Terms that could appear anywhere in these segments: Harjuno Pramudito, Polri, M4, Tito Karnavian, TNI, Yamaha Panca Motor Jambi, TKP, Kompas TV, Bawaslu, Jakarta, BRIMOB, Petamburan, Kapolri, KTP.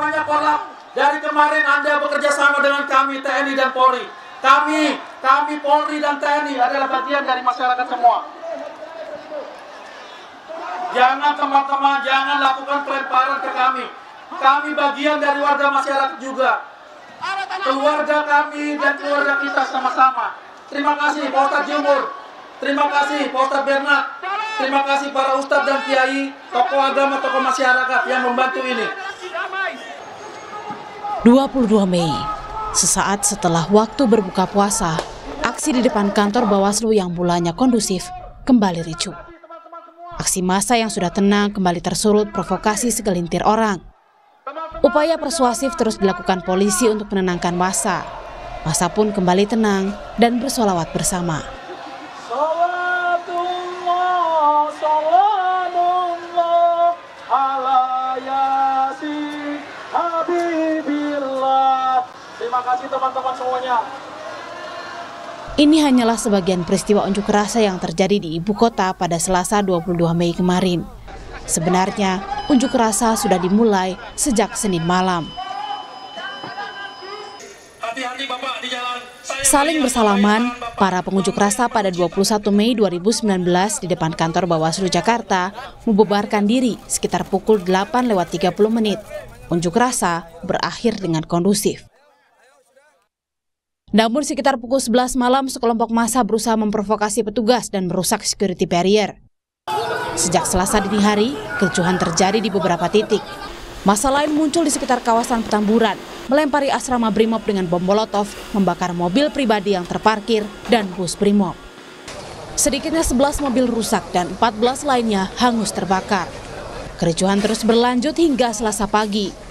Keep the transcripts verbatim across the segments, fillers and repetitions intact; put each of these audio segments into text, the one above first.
banyak orang. Dari kemarin Anda bekerja sama dengan kami T N I dan Polri. Kami, kami Polri dan T N I adalah bagian dari masyarakat semua. Jangan teman-teman, jangan lakukan pelemparan ke kami. Kami bagian dari warga masyarakat juga. Keluarga kami dan keluarga kita sama-sama. Terima kasih Pak Ustadz Jumur. Terima kasih Pak Ustadz Berna. Terima kasih para ustadz dan kiai, tokoh agama, tokoh masyarakat yang membantu ini. dua puluh dua Mei, sesaat setelah waktu berbuka puasa, aksi di depan kantor Bawaslu yang mulanya kondusif kembali ricuh. Aksi massa yang sudah tenang kembali tersulut provokasi segelintir orang. Upaya persuasif terus dilakukan polisi untuk menenangkan massa. Massa pun kembali tenang dan bersolawat bersama. Terima kasih teman-teman semuanya. Ini hanyalah sebagian peristiwa unjuk rasa yang terjadi di ibu kota pada Selasa dua puluh dua Mei kemarin. Sebenarnya, unjuk rasa sudah dimulai sejak Senin malam. Saling bersalaman, para pengunjuk rasa pada dua puluh satu Mei dua ribu sembilan belas di depan kantor Bawaslu Jakarta membubarkan diri sekitar pukul delapan lewat tiga puluh menit. Unjuk rasa berakhir dengan kondusif. Namun sekitar pukul sebelas malam, sekelompok massa berusaha memprovokasi petugas dan merusak security barrier. Sejak Selasa dini hari, kericuhan terjadi di beberapa titik. Massa lain muncul di sekitar kawasan Petamburan, melempari asrama BRIMOB dengan bom molotov, membakar mobil pribadi yang terparkir, dan bus BRIMOB. Sedikitnya sebelas mobil rusak dan empat belas lainnya hangus terbakar. Kericuhan terus berlanjut hingga Selasa pagi.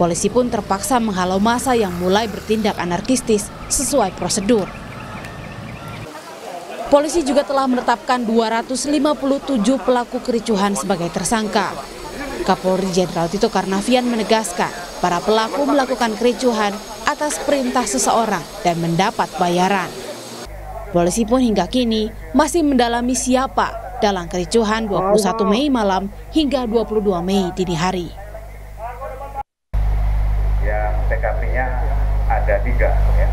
Polisi pun terpaksa menghalau massa yang mulai bertindak anarkistis sesuai prosedur. Polisi juga telah menetapkan dua ratus lima puluh tujuh pelaku kericuhan sebagai tersangka. Kapolri Jenderal Tito Karnavian menegaskan para pelaku melakukan kericuhan atas perintah seseorang dan mendapat bayaran. Polisi pun hingga kini masih mendalami siapa dalam kericuhan dua puluh satu Mei malam hingga dua puluh dua Mei dini hari. T K P-nya ada tiga, ya.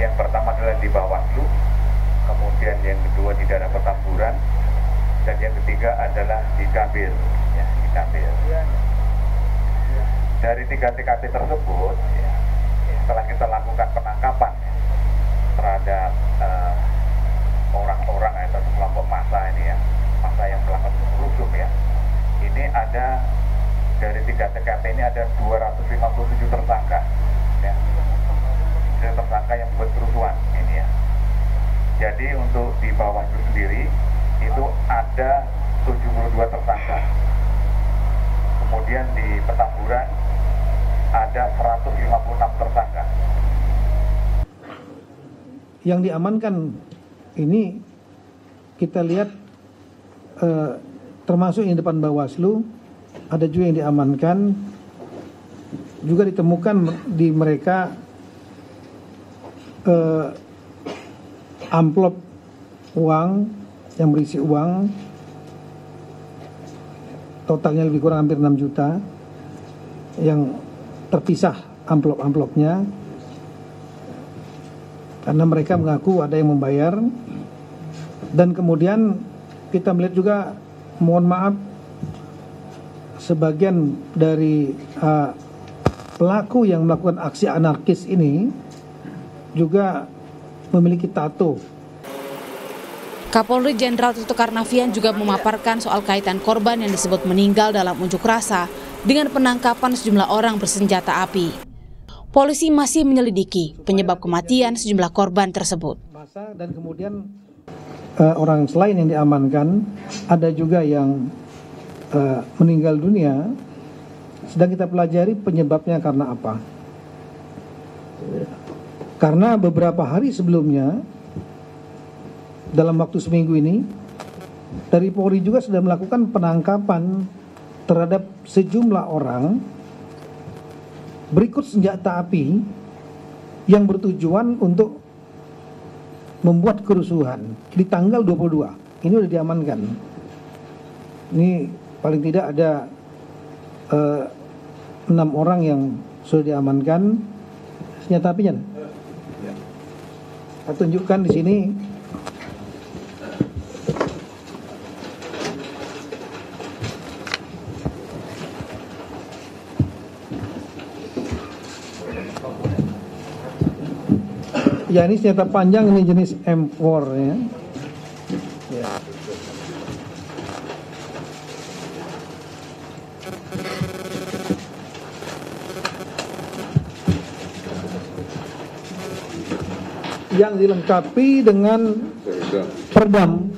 Yang pertama adalah di Bawaslu, kemudian yang kedua di daerah Petamburan, dan yang ketiga adalah di Gambir, ya, di Gambir. Dari tiga T K P tersebut, ya, setelah kita lakukan penangkapan ya, terhadap orang-orang uh, atau kelompok massa ini ya, massa yang melakukan rusuh ya, ini ada. Dari tiga T K P ini ada dua ratus lima puluh tujuh tersangka, ya. Jadi tersangka yang buat kerusuhan ini ya. Jadi untuk di Bawaslu sendiri itu ada tujuh puluh dua tersangka. Kemudian di Petamburan ada seratus lima puluh enam tersangka. Yang diamankan ini kita lihat eh, termasuk yang depan Bawaslu. Ada juga yang diamankan, juga ditemukan di mereka eh, amplop uang yang berisi uang, totalnya lebih kurang hampir enam juta, yang terpisah amplop-amplopnya, karena mereka mengaku ada yang membayar. Dan kemudian kita melihat juga, mohon maaf, sebagian dari uh, pelaku yang melakukan aksi anarkis ini juga memiliki tato. Kapolri Jenderal Tito Karnavian juga memaparkan soal kaitan korban yang disebut meninggal dalam unjuk rasa dengan penangkapan sejumlah orang bersenjata api. Polisi masih menyelidiki penyebab kematian sejumlah korban tersebut. Dan kemudian uh, orang selain yang diamankan ada juga yang meninggal dunia, sedang kita pelajari penyebabnya karena apa. Karena beberapa hari sebelumnya, dalam waktu seminggu ini, dari Polri juga sudah melakukan penangkapan terhadap sejumlah orang berikut senjata api yang bertujuan untuk membuat kerusuhan di tanggal dua puluh dua. Ini sudah diamankan. Ini paling tidak ada eh, enam orang yang sudah diamankan. Senjata apinya saya tunjukkan di sini. Ya, ini senjata panjang, ini jenis M empat ya. Ya. Yang dilengkapi dengan peredam.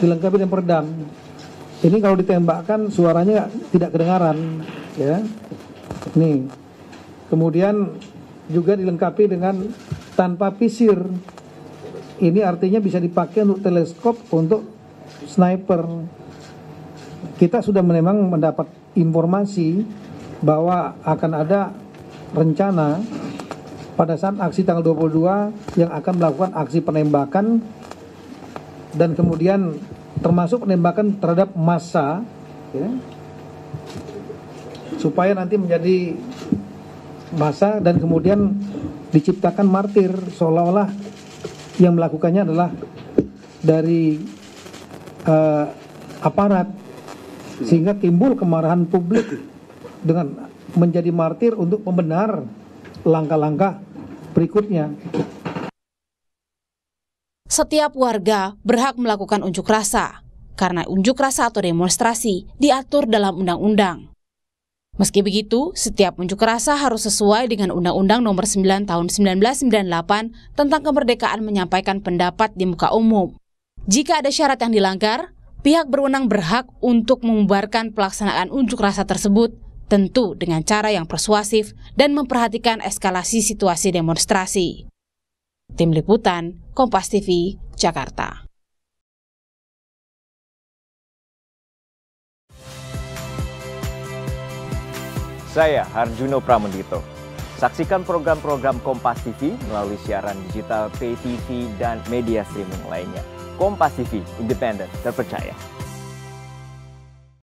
Dilengkapi dengan peredam. Ini kalau ditembakkan suaranya tidak kedengaran ya. Nih. Kemudian juga dilengkapi dengan tanpa pisir. Ini artinya bisa dipakai untuk teleskop, untuk sniper. Kita sudah memang mendapat informasi bahwa akan ada rencana pada saat aksi tanggal dua puluh dua yang akan melakukan aksi penembakan, dan kemudian termasuk penembakan terhadap massa ya, supaya nanti menjadi massa dan kemudian diciptakan martir, seolah-olah yang melakukannya adalah dari uh, aparat, sehingga timbul kemarahan publik dengan menjadi martir untuk pembenar langkah-langkah berikutnya. Setiap warga berhak melakukan unjuk rasa, karena unjuk rasa atau demonstrasi diatur dalam undang-undang. Meski begitu, setiap unjuk rasa harus sesuai dengan Undang-Undang Nomor sembilan Tahun seribu sembilan ratus sembilan puluh delapan tentang kemerdekaan menyampaikan pendapat di muka umum. Jika ada syarat yang dilanggar, pihak berwenang berhak untuk membubarkan pelaksanaan unjuk rasa tersebut, tentu dengan cara yang persuasif dan memperhatikan eskalasi situasi demonstrasi. Tim Liputan, Kompas T V, Jakarta. Saya Harjuno Pramudito. Saksikan program-program Kompas T V melalui siaran digital, pay T V, dan media streaming lainnya. Kompas T V, independen, terpercaya.